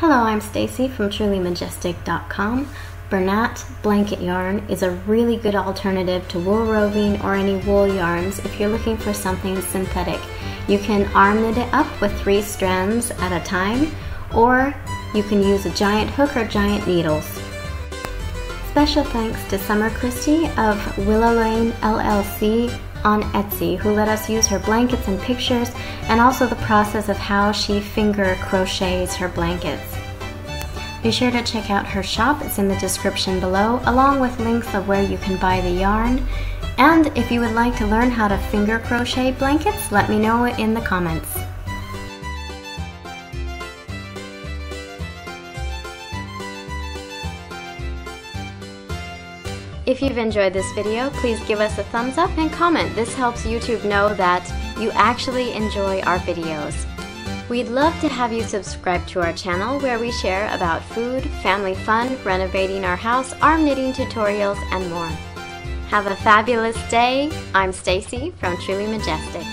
Hello, I'm Stacy from trulymajestic.com. Bernat Blanket Yarn is a really good alternative to wool roving or any wool yarns if you're looking for something synthetic. You can arm knit it up with 3 strands at a time, or you can use a giant hook or giant needles. Special thanks to Summer Christy of Willow Lane LLC on Etsy, who let us use her blankets and pictures, and also the process of how she finger crochets her blankets. Be sure to check out her shop, it's in the description below, along with links of where you can buy the yarn. And if you would like to learn how to finger crochet blankets, let me know in the comments. If you've enjoyed this video, please give us a thumbs up and comment. This helps YouTube know that you actually enjoy our videos. We'd love to have you subscribe to our channel, where we share about food, family fun, renovating our house, arm knitting tutorials, and more. Have a fabulous day. I'm Stacy from Truly Majestic.